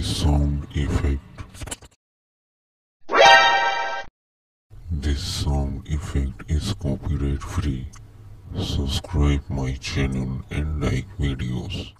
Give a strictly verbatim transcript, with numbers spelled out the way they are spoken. by sound effect. This sound effect is copyright free. Subscribe my channel and like videos.